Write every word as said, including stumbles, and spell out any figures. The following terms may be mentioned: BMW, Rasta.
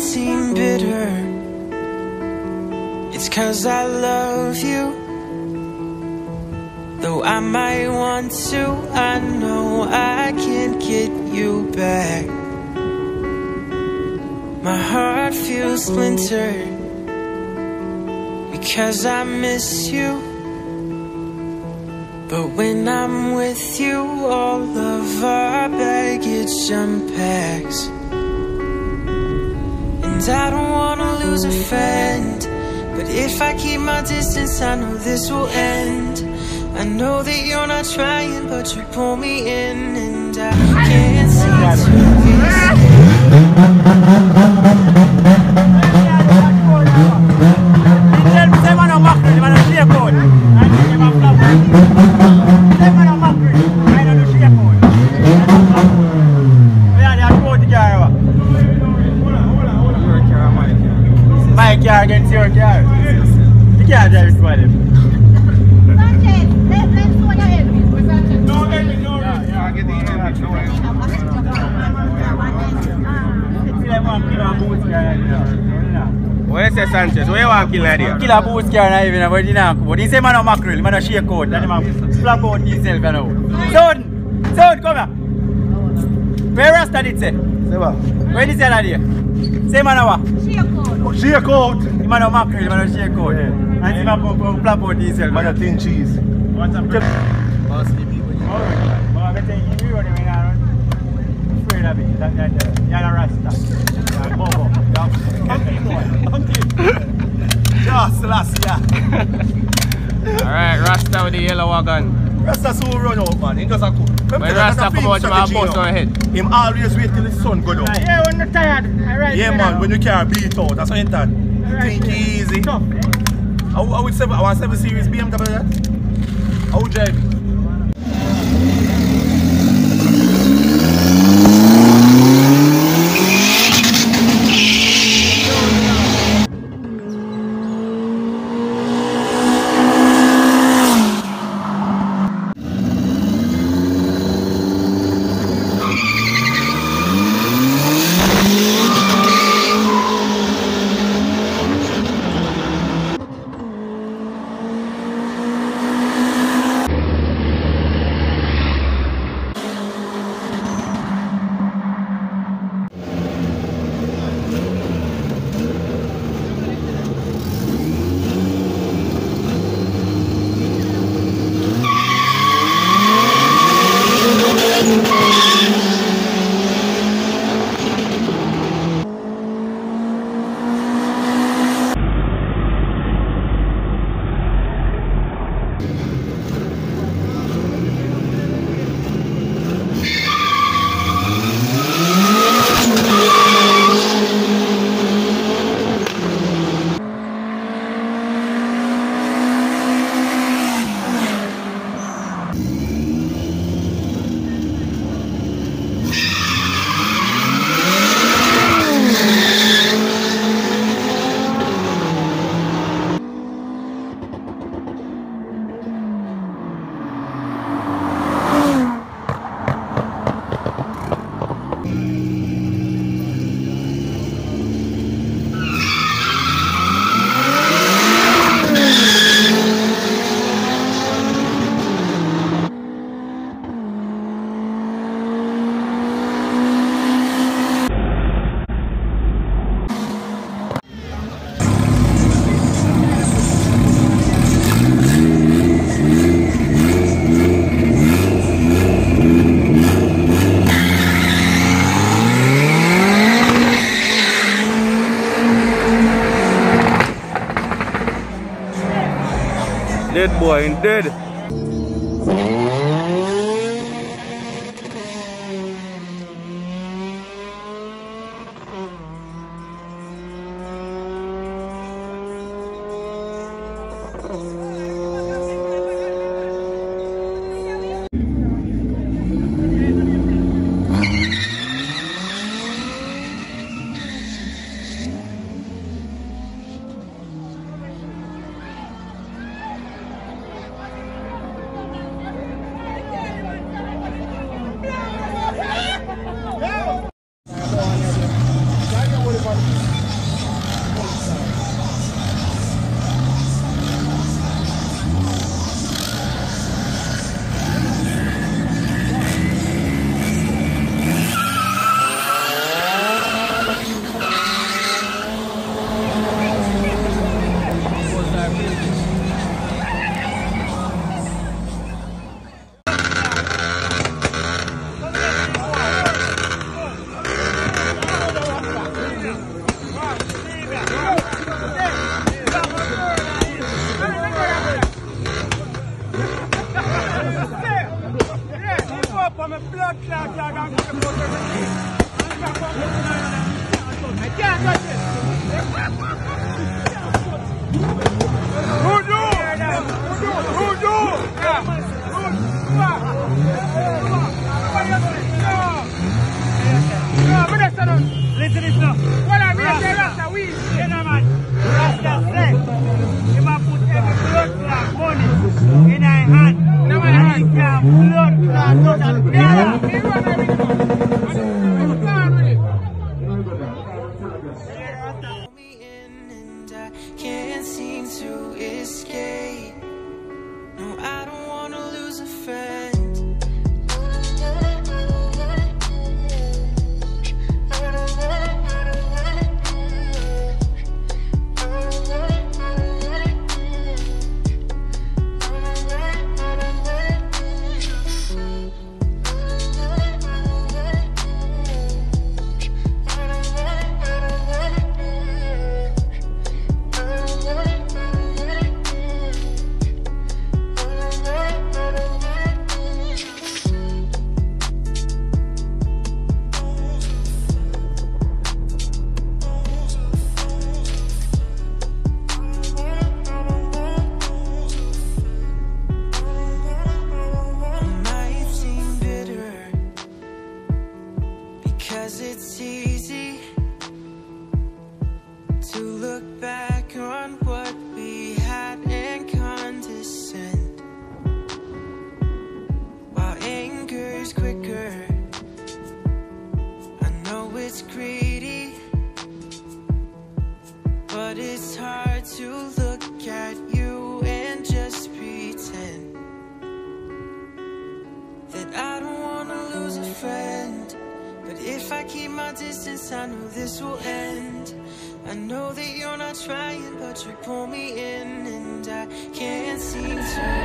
seem bitter, it's 'cause I love you. Though I might want to, I know I can't get you back. My heart feels splintered because I miss you. But when I'm with you, all of our baggage unpacks. And I don't wanna lose a friend, but if I keep my distance, I know this will end. I know that you're not trying, but you pull me in, and I can't see to escape. Sanchez, where you want to kill idea? Kill a boots car and even avoid the knock. But he say man no mackerel, man no shake out. Let him flap out himself now. Son! Son, come here. Where Rasta did say? Say what? Where did he say that idea? Say man no what? Shake out. Shake out? Man no mackerel, man no shake out. And he man flap out himself. Man no thin cheese. What's up? Boss, give me what you want. Boss, I think if you run away now, I'm afraid of it. That's not the Rasta. I'm Bobo. I'm Bobo. Just last year. Alright, Rasta with the yellow wagon. Rasta so run out, man. He doesn't cook. When Rasta come out, you have a bus on your head. Him always wait till the sun go down. Yeah, when you're tired. Right, yeah, man, out. When you can't beat out. That's how you tired. Think right, easy. Tough, eh? I, I would say, I want seven series B M W. I would drive it. Dead boy, dead. में blood clot लगा के मोटे से अंदर को सुनाया मैं क्या कहते हूं जो जो जो Ah, mira esta noche. Listen this now. Well, I mean, Rasta. Rasta, we, you know, man. Rasta said, you must put every blood clot money in our hand. No, man, I can't blood clot total. Yeah, yeah. You know what I mean? I'm sorry, really. Pull me in and I can't seem to escape. No, I don't want to lose a friend. I know this will end. I know that you're not trying, but you pull me in, and I can't seem to